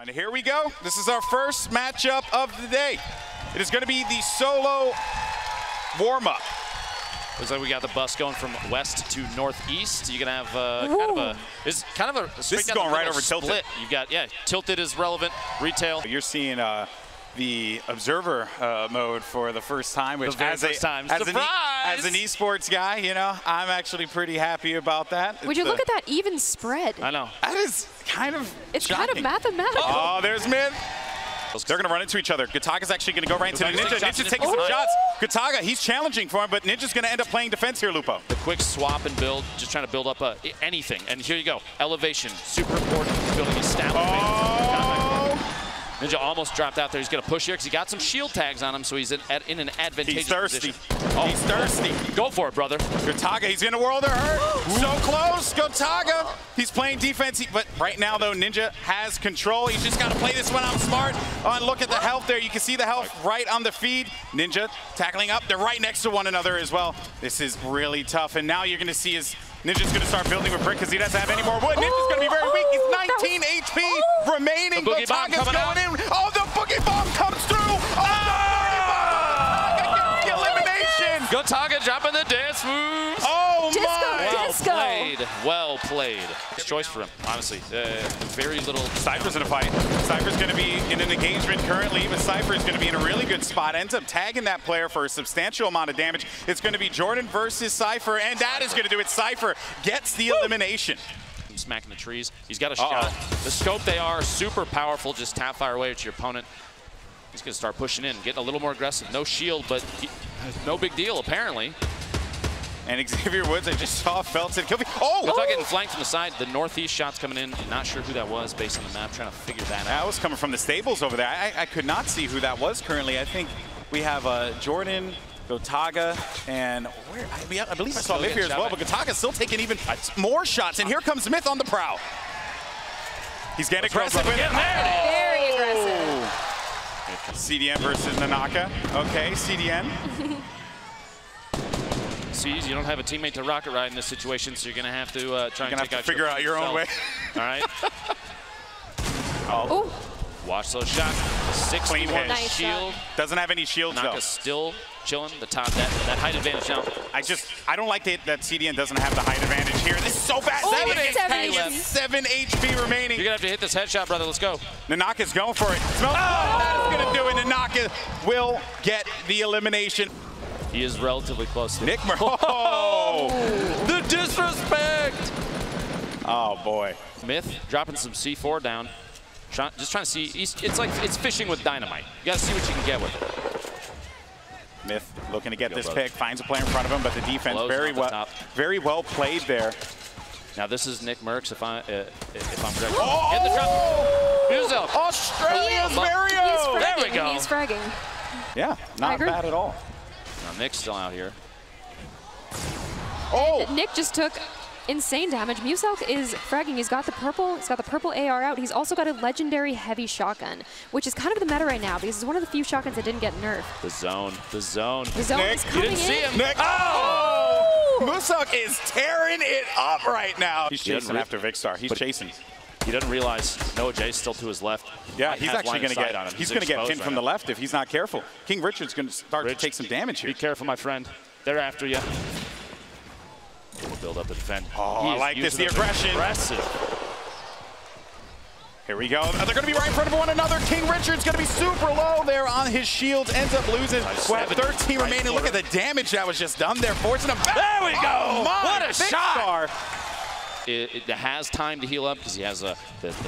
And here we go. This is our first matchup of the day. It is going to be the solo warm-up. Looks like we got the bus going from west to northeast. You're gonna have kind of a straight down going right over split. Tilted. You've got tilted is relevant. Retail. You're seeing the observer mode for the first time, which as an esports guy, you know, I'm actually pretty happy about that. Would you look at that even spread? I know. That is kind of shocking. Kind of mathematical. Oh, there's Myth. They're going to run into each other. Gotaga's actually going to go right into Ninja. Ninja's taking some shots. Gotaga, he's challenging for him, but Ninja's going to end up playing defense here, Lupo. The quick swap and build, just trying to build up anything. And here you go. Elevation, super important. Building establishment. Ninja almost dropped out there. He's going to push here because he got some shield tags on him, so he's in an advantageous position. He's thirsty. Go for it, brother. Gotaga, he's going to world her hurt. So close, Gotaga. He's playing defense, but right now, though, Ninja has control. He's just got to play this one out smart. Oh, look at the health there. You can see the health right on the feed. Ninja tackling up. They're right next to one another as well. This is really tough, and now you're going to see his... Ninja's going to start building with brick because he doesn't have any more wood. Ninja's going to be very weak. He's 19 HP remaining. Gotaga's going in. Oh, the boogie bomb comes through. Oh, the boogie bomb. Gotaga gets the elimination. Gotaga dropping the dance moves. Oh, my. Disco. Well played. Good choice for him, honestly. Very little. Sypher's in a fight. Sypher's going to be in an engagement currently, but Sypher's going to be in a really good spot. Ends up tagging that player for a substantial amount of damage. It's going to be Jordan versus Sypher, and that is going to do it. Sypher gets the elimination. He's smacking the trees. He's got a shot. The scope, they are super powerful. Just tap fire away at your opponent. He's going to start pushing in, getting a little more aggressive. No shield, but no big deal, apparently. And Xavier Woods, I just saw, felt it. Oh! Gotaga getting flanked from the side. The northeast shot's coming in. Not sure who that was based on the map. Trying to figure that out. That was coming from the stables over there. I could not see who that was currently. I think we have Jordan, Gotaga, and I believe I saw Myth here as well. But Gotaga's still taking even more shots. And here comes Myth on the prowl. He's getting aggressive with it. Very aggressive. CDN versus Nanaka. Okay, CDN. You don't have a teammate to rocket ride in this situation, so you're going to have to try and figure out your own way. All right. Watch those shots. 61 shield. Doesn't have any shields, though. Still chilling the top. That height advantage now. I don't like that CDN doesn't have the height advantage here. This is so bad. 7 HP remaining. You're going to have to hit this headshot, brother. Let's go. Nanaka's going for it. That's going to do it. Nanaka will get the elimination. He is relatively close to NickMercs. Oh! The disrespect! Oh, boy. Myth dropping some C4 down. Just trying to see. It's like it's fishing with dynamite. You got to see what you can get with it. Myth looking to get this pick. Finds a player in front of him, but the defense very well played there. Now, this is NickMercs, if I'm correct. Oh! Get the drop. Muselk. Australia's very own. There we go. He's fragging. Yeah, not bad at all. Nick's still out here. Oh! And Nick just took insane damage. Muselk is fragging. He's got the purple AR out. He's also got a legendary heavy shotgun, which is kind of the meta right now because it's one of the few shotguns that didn't get nerfed. The zone Nick, is coming in. You didn't see him, Nick. Oh! Muselk is tearing it up right now. He's chasing after Vikkstar. He's chasing. He doesn't realize Noah J's still to his left. Yeah, he's actually going to get on him. He's going to get pinned from the left if he's not careful. King Richard's going to start to take some damage here. Be careful, my friend. They're after you. We'll build up the defense. Oh, I like this. The aggression. Aggressive. Here we go. They're going to be right in front of one another. King Richard's going to be super low there on his shield. Ends up losing. We'll have 13 remaining. Look at the damage that was just done there, forcing him back. There we go. What a shot. It has time to heal up because he has the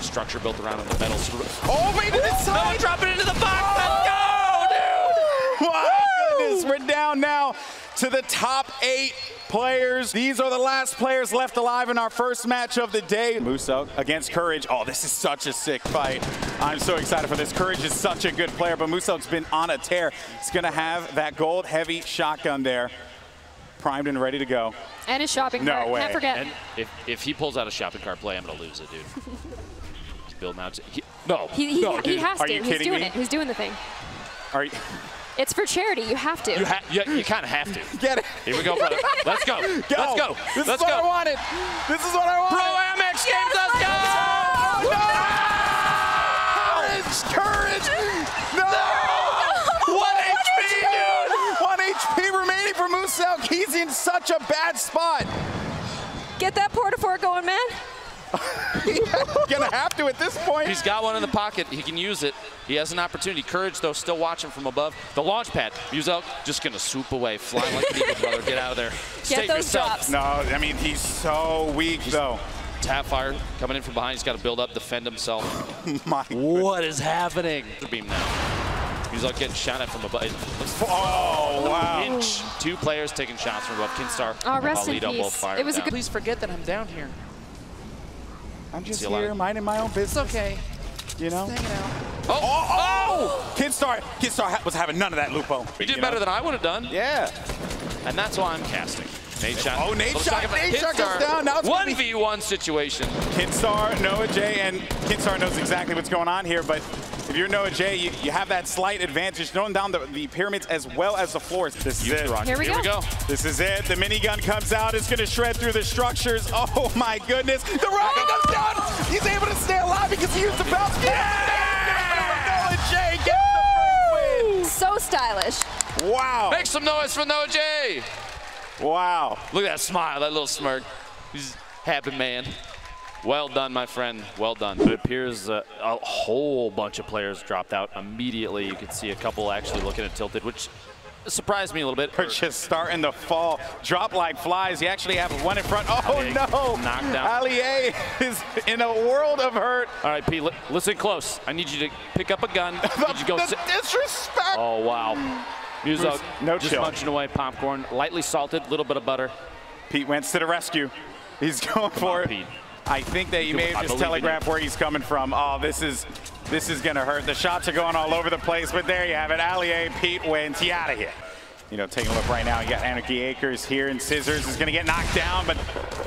structure built around the metal. Oh, wait, inside! No, drop it into the box! Oh, let's go, dude! My goodness, we're down now to the top 8 players. These are the last players left alive in our first match of the day. Muso against Courage. Oh, this is such a sick fight. I'm so excited for this. Courage is such a good player, but Musel's been on a tear. He's going to have that gold heavy shotgun there. Primed and ready to go. And his shopping cart. No way. Can't forget. And if he pulls out a shopping cart play, I'm going to lose it, dude. He's building out. He has to. He's doing it. He's doing the thing. Are you? It's for charity. You have to. You kind of have to. Get it. Here we go, brother. Let's go. Let's go. This is what I wanted. This is what I wanted. Pro MX games. Let's go. Courage! Courage! No! No! One HP, dude! One HP remaining for Muselk. He's in such a bad spot. Get that portafort going, man. He's gonna have to at this point. He's got one in the pocket. He can use it. He has an opportunity. Courage, though, still watching from above. The launch pad. Muselk just gonna swoop away, flying like an eagle, brother. Get out of there. Get those drops. No, I mean, he's so weak, though. Tap fire coming in from behind. He's got to build up, defend himself. My goodness. What is happening? Beam now. Muselk getting shot at from above. Oh, wow. Inch. Two players taking shots from above. Kinstarr. Oh, rest in peace. It was a good. Please forget that I'm down here. I'm just here minding my own business. It's okay. You know? Just hanging out. Oh! Kinstarr was having none of that, Lupo. He did better than I would have done. Yeah. And that's why I'm casting. Nate shot goes down. Now it's 1v1 situation. Kinstarr, Noah J, and Kinstarr knows exactly what's going on here, but if you're Noah J, you have that slight advantage knowing down the pyramids as well as the floors. This is it. Here we go. This is it. The minigun comes out. It's going to shred through the structures. Oh, my goodness. The rocket goes down. He's able to stay alive because he used the bounce. Yeah! Noah J gets the first win. So stylish. Wow. Make some noise for Noah J. Wow. Look at that smile, that little smirk. He's happy, man. Well done, my friend. Well done. It appears a whole bunch of players dropped out immediately. You could see a couple actually looking at Tilted, which surprised me a little bit. They're just starting to fall. Drop like flies. You actually have one in front. Oh, no. Knocked down. Ali-A is in a world of hurt. All right, Pete, listen close. I need you to pick up a gun. the disrespect. Oh, wow. Muselk just munching away popcorn, lightly salted, little bit of butter. Pete Wentz to the rescue. He's going for it. I think that he may have just telegraphed where he's coming from. Oh, this is gonna hurt. The shots are going all over the place, but there you have it. Ali-A, Pete Wentz, he out of here. You know, taking a look right now, you got Anarchy Acres here, and Scissors is gonna get knocked down, but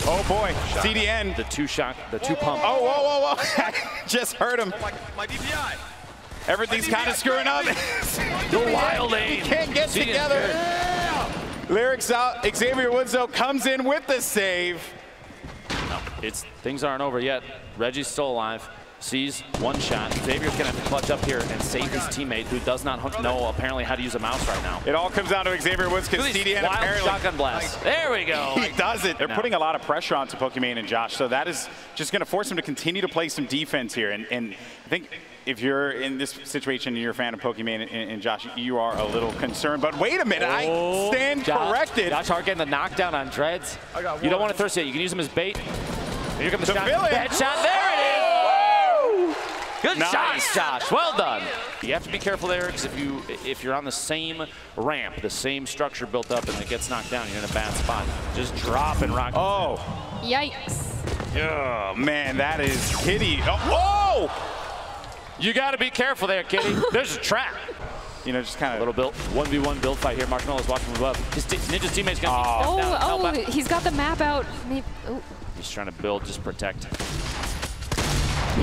oh boy, shot. CDN. The two pump. Oh, whoa, whoa, whoa! Just hurt him. Oh, my DPI. Everything's kind of screwing up. The wild aim. He can't get together. Yeah. Lyric's out. Xavier Woods, though, comes in with the save. No, things aren't over yet. Reggie's still alive. Sees one shot. Xavier's going to have to clutch up here and save his teammate, who does not know apparently how to use a mouse right now. It all comes down to Xavier Woods because CDN apparently shotgun blast. There we go. He does it. They're putting a lot of pressure onto Pokimane and Josh, so that is just going to force him to continue to play some defense here. And I think if you're in this situation and you're a fan of Pokimane and Josh, you are a little concerned. But wait a minute, I stand corrected. Josh Hart getting the knockdown on Dreads. You don't want to thirst it. You can use him as bait. Here comes the shot. Bad shot. There it is. Good nice. Shot, Josh. Well done. You have to be careful there, because if you're on the same ramp, the same structure built up, and it gets knocked down, you're in a bad spot. Just drop and rock. Oh. Yikes. Oh, man, that is Kitty. Oh! Whoa! You got to be careful there, Kitty. There's a trap. You know, just kind of a little build. 1v1 build fight here. Marshmello's watching above. His Ninja's teammate's going to be stepped down. Oh, he's got the map out. Maybe, he's trying to build, just protect.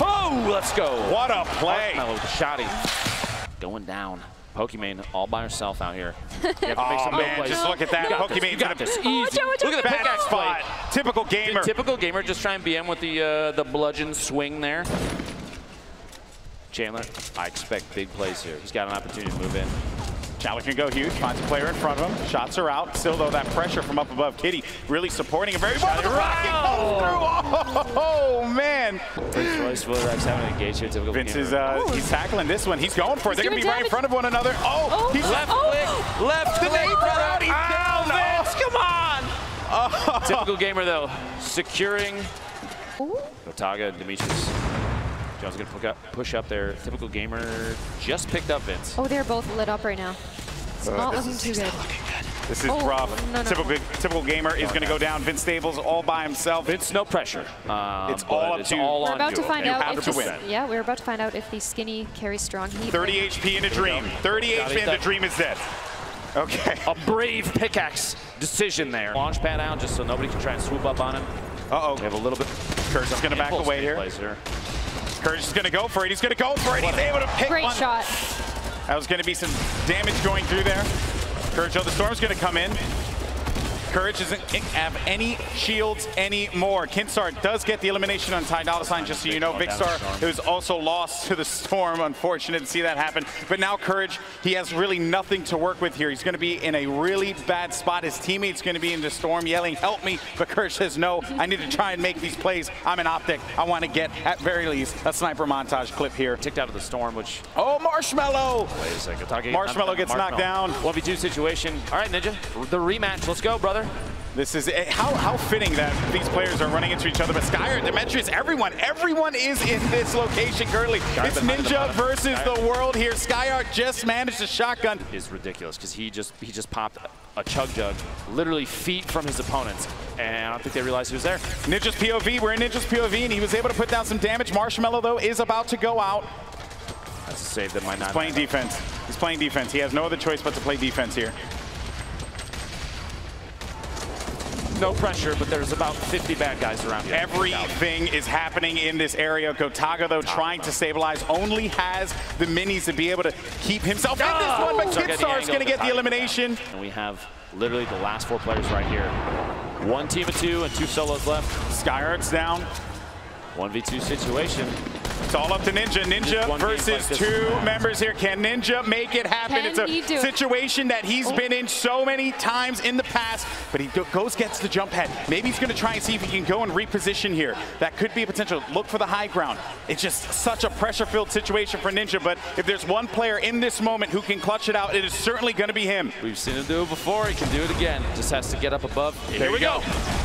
Oh, let's go. What a play. Shotty. Going down. Pokimane all by herself out here. You have to make some plays. Just look at that. Pokimane's got this. Easy. Oh, look at the pickaxe spot. Typical Gamer. Typical Gamer just trying BM with the bludgeon swing there. Chandler, I expect big plays here. He's got an opportunity to move in. Chandler can go huge, finds a player in front of him. Shots are out. Still, though, that pressure from up above. Kitty really supporting him very well. Oh, man. Vince is he's tackling this one. He's going for it. They're going to be right in front of one another. Oh, he's left click. Ow, Vince, come on. Typical Gamer, though, securing Gotaga and Demetrius. John's going to push up there. Typical Gamer just picked up Vince. Oh, they're both lit up right now. It's not looking too good. This is rough. No, Typical Gamer is going to go down. Vince Staples all by himself. Vince, no pressure. It's all up to you. We're about to find out if we're about to find out if the skinny carries strong heat. 30 HP in a dream. 30 HP in the dream is dead. Okay. A brave pickaxe decision there. Launch pad out just so nobody can try and swoop up on him. Uh-oh. We have a little bit. Kurt's going to back away here. Courage is going to go for it. He's going to go for it. He's able to pick one. Great shot. That was going to be some damage going through there. Courage, the storm's going to come in. Courage doesn't have any shields anymore. Kinstarr does get the elimination on Ty Dolla $ign, just so you know. Vikkstar, who's also lost to the Storm, unfortunate to see that happen. But now Courage, he has really nothing to work with here. He's going to be in a really bad spot. His teammate's going to be in the Storm yelling, help me. But Courage says, no, I need to try and make these plays. I'm an optic. I want to get, at very least, a sniper montage clip here. Ticked out of the Storm, which... Oh, Marshmello! Wait a second. Marshmello gets knocked down. 1v2 situation. All right, Ninja, the rematch. Let's go, brother. This is it. How fitting that these players are running into each other. But Skyyart, Demetrius, everyone is in this location currently. It's Ninja versus the world here. Skyyart just managed to shotgun. It's ridiculous because he just popped a chug jug, literally feet from his opponents, and I don't think they realized he was there. Ninja's POV. We're in Ninja's POV, and he was able to put down some damage. Marshmello though is about to go out. That's a save that might not. He's playing defense. He's playing defense. He has no other choice but to play defense here. No pressure, but there's about 50 bad guys around here. Everything is happening in this area. Gotaga, though, trying to stabilize, only has the minis to be able to keep himself in this one, but Kinstarr is going to get the elimination. And we have literally the last four players right here. One team of two and two solos left. Skyart's down. 1v2 situation. It's all up to Ninja. Ninja versus two members here. Can Ninja make it happen? It's a situation that he's been in so many times in the past, but he gets the jump head. Maybe he's going to try and see if he can go and reposition here. That could be a potential. Look for the high ground. It's just such a pressure-filled situation for Ninja, but if there's one player in this moment who can clutch it out, it is certainly going to be him. We've seen him do it before. He can do it again. Just has to get up above. There we go.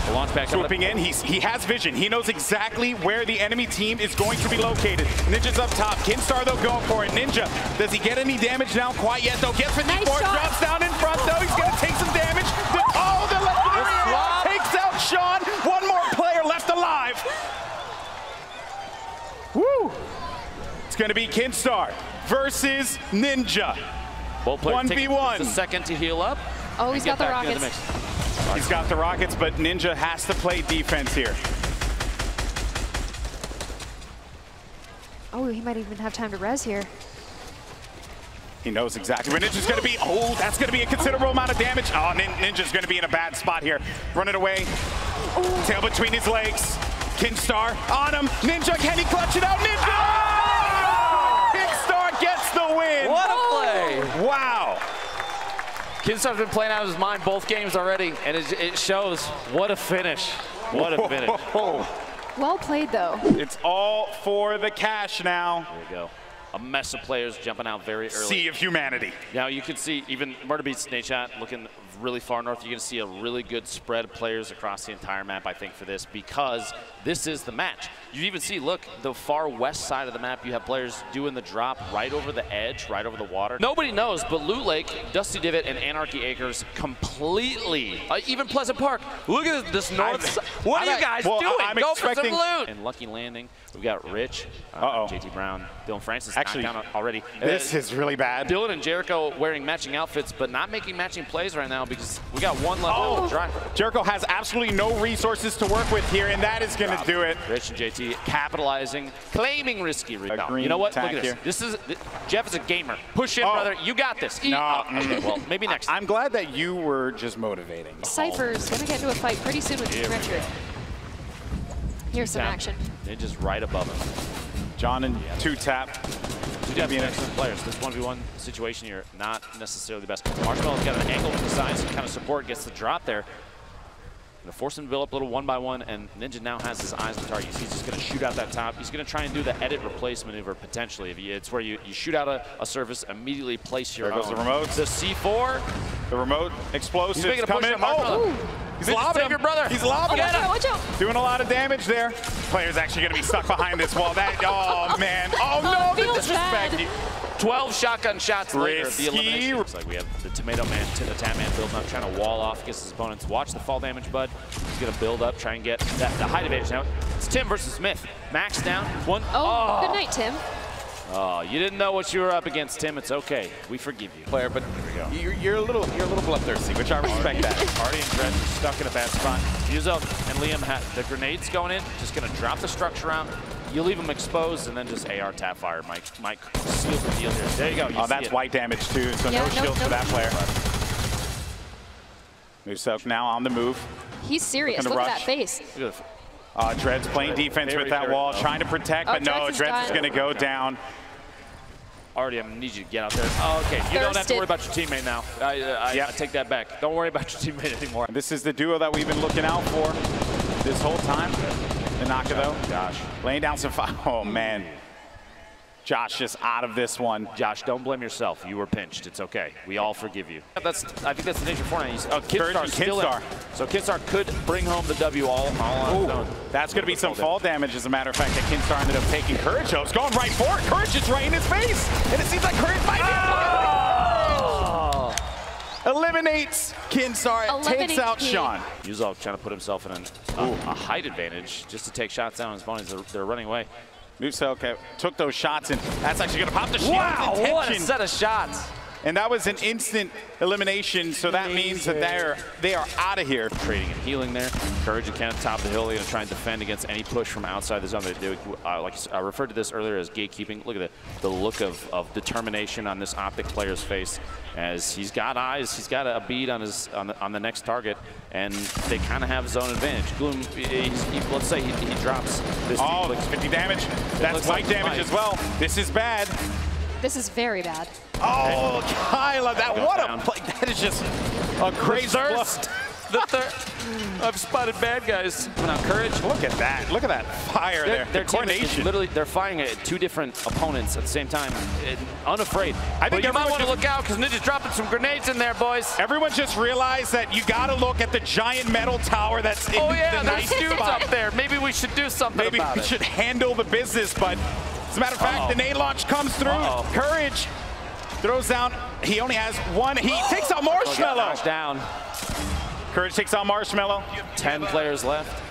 The launch back swooping in. He has vision. He knows exactly where the enemy team is going to be located. Ninja's up top. Kinstarr, though, going for it. Ninja, does he get any damage down quite yet, though? Gets it. Nice shot. Drops down in front, though. He's going to take some damage. Oh, the left takes out Sean. One more player left alive. Woo. It's going to be Kinstarr versus Ninja. 1v1. A second to heal up. Oh, he's got the rockets. He's got the rockets, but Ninja has to play defense here. Oh, he might even have time to res here. He knows exactly where Ninja's going to be. Oh, that's going to be a considerable amount of damage. Oh, Ninja's going to be in a bad spot here. Run it away. Ooh. Tail between his legs. Kinstarr on him. Ninja, can he clutch it out? Ninja! Oh! Kinstarr gets the win. What a play. Wow. Kinstar's been playing out of his mind both games already, and it shows. What a finish. What a finish. Oh. Well played, though. It's all for the cash now. There you go. A mess of players jumping out very early. Sea of humanity. Now you can see even Murderbeats Nate Chat looking really far north. You're going to see a really good spread of players across the entire map, I think, for this, because this is the match. You even see, look, the far west side of the map, you have players doing the drop right over the edge, right over the water. Nobody knows, but Loot Lake, Dusty Divot, and Anarchy Acres completely, even Pleasant Park. Look at this north side. What are you guys doing? Go for some loot. And Lucky Landing, we've got Rich, JT Brown, Dylan Francis. Actually, down already. This is really bad. Dylan and Jericho wearing matching outfits, but not making matching plays right now, because we got one left. Oh, Jericho has absolutely no resources to work with here, and that is going to do it. Rich and JT capitalizing, claiming risky. No, you know what? Look at this. Jeff is a gamer. Push in, brother. You got this. No. Okay, well, maybe next time. I'm glad that you were just motivating. Cypher's going to get into a fight pretty soon with Richard. Here's some action. They're just right above him. John and two-tap. Be an excellent players. This 1v1 situation here, not necessarily the best. Marshmello's got an angle from the side, so kind of support, gets the drop there. Gonna force him to build up a little one by one, and Ninja now has his eyes on the target. He's just gonna shoot out that top. He's gonna try and do the edit replace maneuver potentially. It's where you shoot out a surface, immediately place your. There goes the remote. The C4. The remote explosives he's coming. He's lobbing him. Your brother. He's lobbing him. Watch out. Doing a lot of damage there. Player's actually going to be stuck behind this wall. Oh, man. Oh, no. The disrespect. 12 shotgun shots later. The elimination. Looks like we have the Tomato Man to the Tap Man building up, trying to wall off against his opponents. Watch the fall damage, bud. He's going to build up, try and get the height advantage now. It's Tim versus Smith. Max down. Good night, Tim. Oh, you didn't know what you were up against, Tim. It's okay. We forgive you, player. But there we go. You're a little bloodthirsty, which I respect that. Hardy and Dreads are stuck in a bad spot. Muso and Liam have the grenades going in. Just gonna drop the structure out. You leave them exposed, and then just AR tap fire. Mike seal the deal here. There you go. You that's white damage too. So no shield for that player. Muselk now on the move. He's serious. Look at that face. Dreads playing defense with that wall, trying to protect, but no, Dreads is going to go down. Already, I need you to get out there. Oh, okay, you don't have to worry about your teammate now. I take that back. Don't worry about your teammate anymore. This is the duo that we've been looking out for this whole time. Nanaka, though. Josh. Laying down some fire. Oh, man. Josh just out of this one. Josh, don't blame yourself. You were pinched. It's okay. We all forgive you. I think that's the nature of Fortnite. Kinstarr still in. So Kinstarr could bring home the W all on. That's going to be some fall damage, as a matter of fact, that Kinstarr ended up taking. Courage, though, it's going right for it. Courage is right in his face. And it seems like Courage might be. Eliminates Kinstarr. Takes out Sean. Muselk trying to put himself in a height advantage just to take shots down on his opponents. They're running away. Muselk took those shots, and that's actually going to pop the shield. Wow, what a set of shots. And that was an instant elimination, so that means that they are out of here. Trading and healing there. Courage and Kenneth top the hill. They're going to try and defend against any push from outside the zone. They do, like I referred to this earlier as gatekeeping. Look at the look of determination on this Optic player's face. As he's got eyes, he's got a bead on the next target, and they kind of have zone advantage. Gloom, let's say he drops this. Oh, 50 damage. That's light damage as well. This is bad. This is very bad. Oh, Kyla, that what a play! That is just a crazy burst. The third. I've spotted bad guys. Now Courage. Look at that. Look at that fire there. Their coordination. Literally, they're firing at two different opponents at the same time, unafraid. I think you might want to look out because Ninja's dropping some grenades in there, boys. Everyone just realized that you got to look at the giant metal tower that's in the nice dudes up there. Maybe we should do something about it. Maybe we should handle the business, but as a matter of fact, the nade launch comes through. Courage throws down. He only has one. He takes out Marshmello. Down. Courage takes out Marshmello. 10 players left.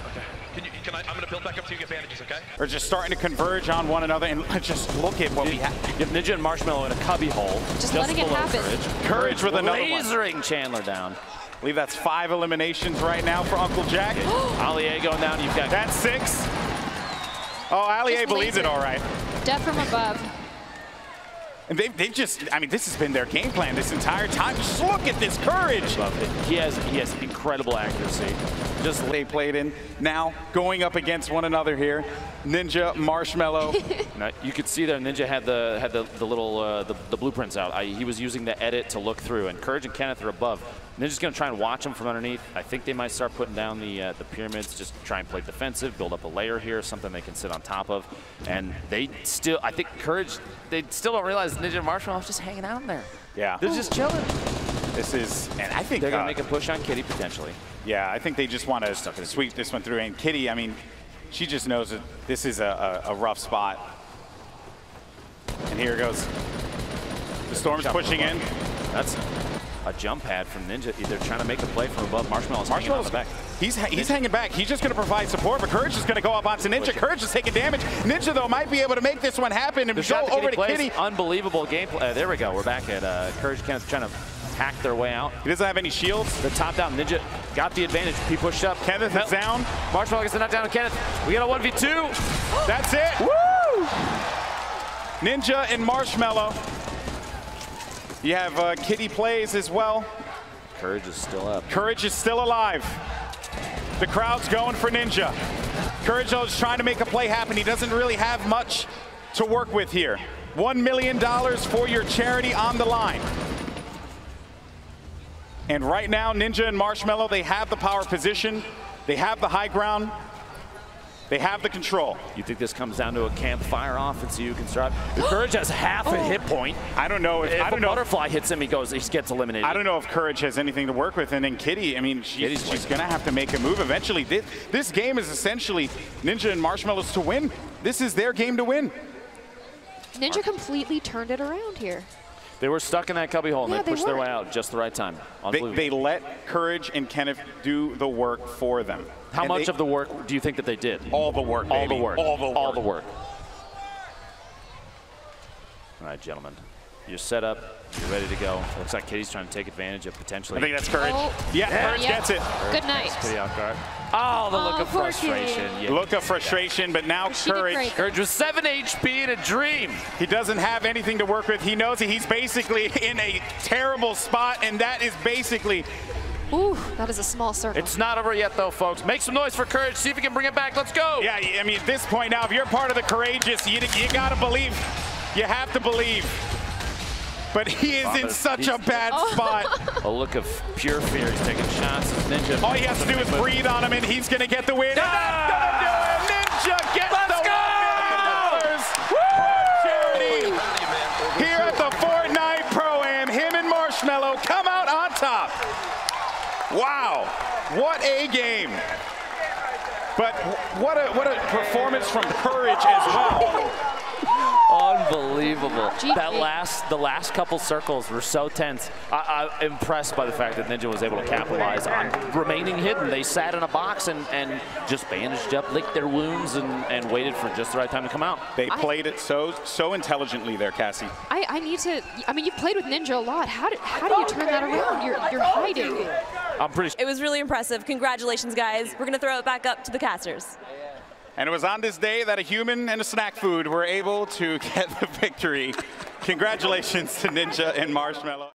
Okay. I'm going to build back up to you, get bandages, okay? They're just starting to converge on one another, and just look at what we have. You have Ninja and Marshmello in a cubbyhole. Just letting it happen. Courage with another one. Lasering Chandler down. I believe that's 5 eliminations right now for Uncle Jack. Ali-A going down. You've got that's 6. Oh, Ali-A believes it all right. Death from above. And they've just, I mean, this has been their game plan this entire time. Just look at this Courage. He has incredible accuracy. Just they played in. Now going up against one another here. Ninja, Marshmello. Now, you could see there Ninja had the little the blueprints out. He was using the edit to look through. And Courage and Kenneth are above. Ninja's going to try and watch them from underneath. I think they might start putting down the pyramids. Just try and play defensive, build up a layer here, something they can sit on top of. And they still, I think Courage, they still don't realize Ninja and Marshmello is just hanging out in there. Yeah. They're just chilling. This is, and I think they're going to make a push on Kitty potentially. Yeah, I think they just want to sweep this one through. And Kitty, I mean, she just knows that this is a rough spot. And here it goes. The Storm's pushing in. That's a jump pad from Ninja. They're trying to make a play from above. Marshmello's back. He's hanging back. He's just going to provide support, but Courage is going to go up onto Ninja. Courage is taking damage. Ninja, though, might be able to make this one happen and go over to Kitty. Unbelievable gameplay. There we go. We're back at Courage. Kenneth trying to hack their way out. He doesn't have any shields. The top down. Ninja got the advantage. He pushed up. Kenneth is down. Marshmello gets the knockdown on Kenneth. We got a 1v2. That's it. Woo! Ninja and Marshmello. You have Kitty Plays as well. Courage is still up. Courage is still alive. The crowd's going for Ninja. Courage is trying to make a play happen. He doesn't really have much to work with here. $1 million for your charity on the line. And right now, Ninja and Marshmello, they have the power position. They have the high ground. They have the control. You think this comes down to a campfire offense? You can start. Courage has half a hit point. I don't know if Butterfly hits him, he gets eliminated. I don't know if Courage has anything to work with. And then Kitty, I mean, she's going to have to make a move eventually. This game is essentially Ninja and Marshmello's to win. This is their game to win. Ninja completely turned it around here. They were stuck in that cubbyhole, and they pushed their way out just the right time. They let Courage and Kenneth do the work for them. How much of the work do you think that they did? All the work, baby. All the work. All the work. All the work. All right, gentlemen. You're set up. You're ready to go. Looks like Kitty's trying to take advantage of potentially. I think that's Courage. Oh. Yeah, Courage gets it. Good night. Oh, the look of frustration. Yeah. Look of frustration, but now Courage. Courage with 7 HP in a dream. He doesn't have anything to work with. He knows he's basically in a terrible spot, and that is basically Ooh, that is a small circle. It's not over yet, though, folks. Make some noise for Courage. See if you can bring it back. Let's go. Yeah, I mean, at this point now, if you're part of the Courageous, you got to believe. You have to believe. But he is in such a bad spot. A look of pure fear. He's taking shots. Ninja. All he has to do is breathe on him, and he's going to get the win. No! And that's going to do it. Ninja gets the $1 million. Charity here at the Fortnite Pro-Am. Him and Marshmello come out on top. Wow, what a game. But what a performance from Courage as well. Unbelievable. That the last couple circles were so tense. I'm impressed by the fact that Ninja was able to capitalize on remaining hidden. They sat in a box and just bandaged up, licked their wounds, and waited for just the right time to come out. They played it so intelligently there, Cassie. I need to. I mean, you've played with Ninja a lot. How do you turn that around? You're hiding. I'm pretty sure. It was really impressive. Congratulations, guys. We're gonna throw it back up to the casters. And it was on this day that a human and a snack food were able to get the victory. Congratulations to Ninja and Marshmello.